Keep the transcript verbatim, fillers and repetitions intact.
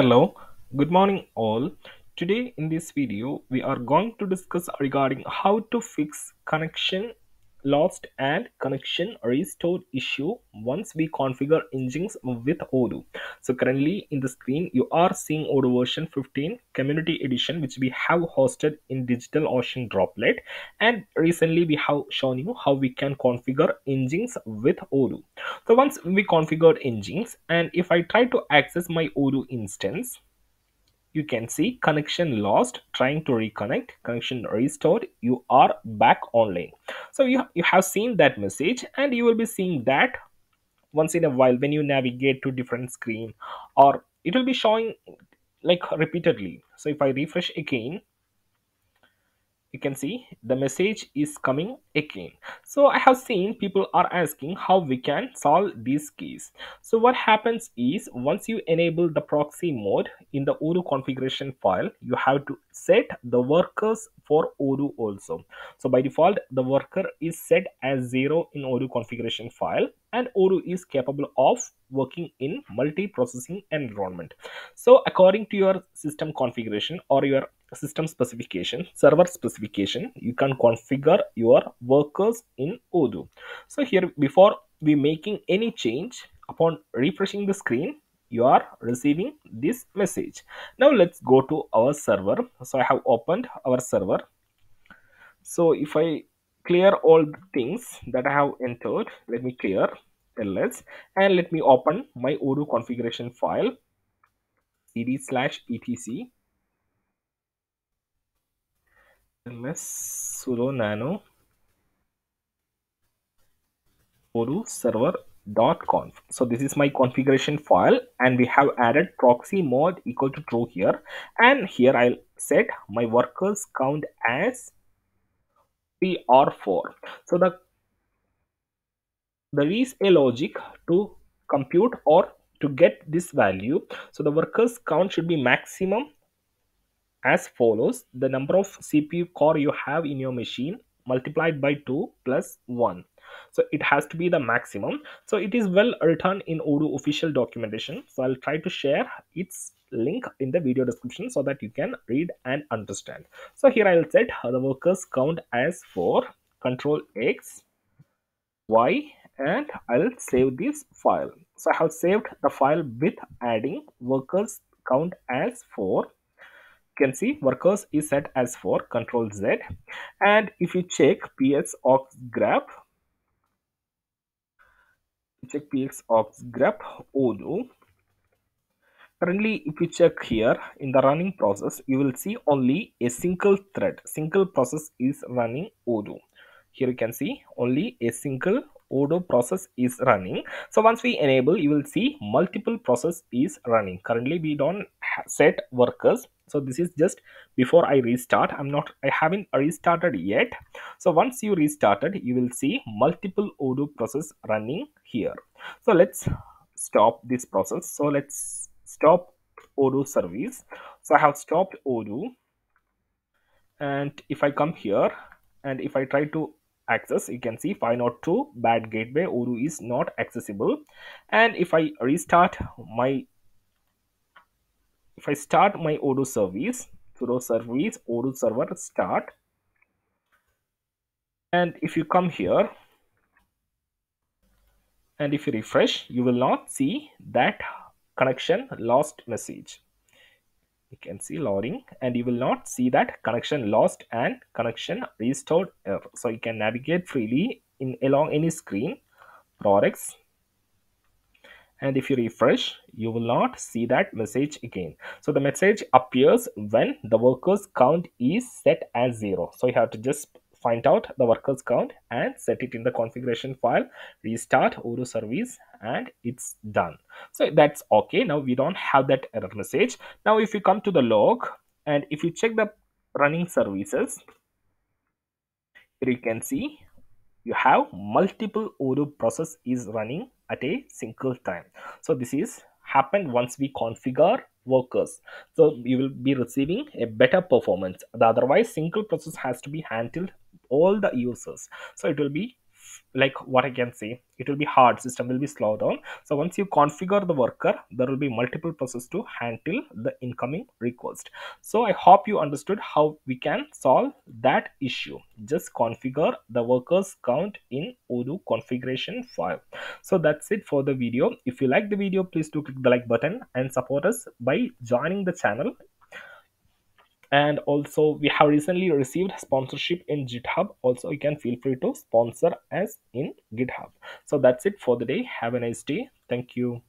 Hello, good morning all. Today in this video we are going to discuss regarding how to fix connection lost and connection restored issue once we configure Nginx with Odoo. So currently in the screen you are seeing Odoo version fifteen community edition, which we have hosted in Digital Ocean droplet, and recently we have shown you how we can configure Nginx with Odoo. So once we configured Nginx, and if I try to access my Odoo instance, you can see connection lost, trying to reconnect, connection restored, you are back online. So you, you have seen that message, and you will be seeing that once in a while when you navigate to different screen, or it will be showing like repeatedly. So if I refresh again, you can see the message is coming again. So I have seen people are asking how we can solve this case. So what happens is, once you enable the proxy mode in the Odoo configuration file, you have to set the workers for Odoo also. So by default the worker is set as zero in Odoo configuration file, and Odoo is capable of working in multi-processing environment. So according to your system configuration or your system specification, server specification, you can configure your workers in Odoo. So here, before we making any change, upon refreshing the screen, you are receiving this message. Now let's go to our server. So I have opened our server. So if I clear all the things that I have entered, let me clear ls and let me open my Odoo configuration file, cd slash etc ls sudo nano odoo server dot conf. So this is my configuration file, and we have added proxy mode equal to true here, and here I'll set my workers count as P R four. So the there is a logic to compute or to get this value. So the workers count should be maximum as follows: the number of C P U core you have in your machine multiplied by two plus one. So it has to be the maximum. So it is well written in Odoo official documentation. So I'll try to share its link in the video description so that you can read and understand. So here I'll set the workers count as four, control X, Y, and I'll save this file. So I have saved the file with adding workers count as four. Can see workers is set as four, control Z, and if you check ps aux grep check ps aux grep Odoo, currently if you check here in the running process, you will see only a single thread, single process is running Odoo. Here you can see only a single Odoo process is running. So once we enable, you will see multiple process is running. Currently we don't set workers, so this is just before I restart. I'm not I haven't restarted yet. So once you restarted, you will see multiple Odoo process running here. So let's stop this process. So let's stop Odoo service. So I have stopped Odoo, and if I come here and if I try to access, you can see five oh two bad gateway, Odoo is not accessible. And if I restart my if I start my Odoo service, sudo service Odoo server start, and if you come here and if you refresh, you will not see that connection lost message. You can see loading, and you will not see that connection lost and connection restored error. So you can navigate freely in along any screen products, and if you refresh, you will not see that message again. So the message appears when the workers count is set as zero. So you have to just find out the workers count and set it in the configuration file, restart Odoo service, and it's done. So that's okay. Now we don't have that error message. Now if you come to the log and if you check the running services, here you can see you have multiple Odoo process is running at a single time. So this is happened once we configure workers. So you will be receiving a better performance. The otherwise single process has to be handled all the users, so it will be like what I can see, it will be hard, system will be slow down. So once you configure the worker, there will be multiple processes to handle the incoming request. So I hope you understood how we can solve that issue. Just configure the workers count in Odoo configuration file. So that's it for the video. If you like the video, please do click the like button and support us by joining the channel. And also we have recently received sponsorship in GitHub. Also you can feel free to sponsor us in GitHub. So that's it for the day. Have a nice day. Thank you.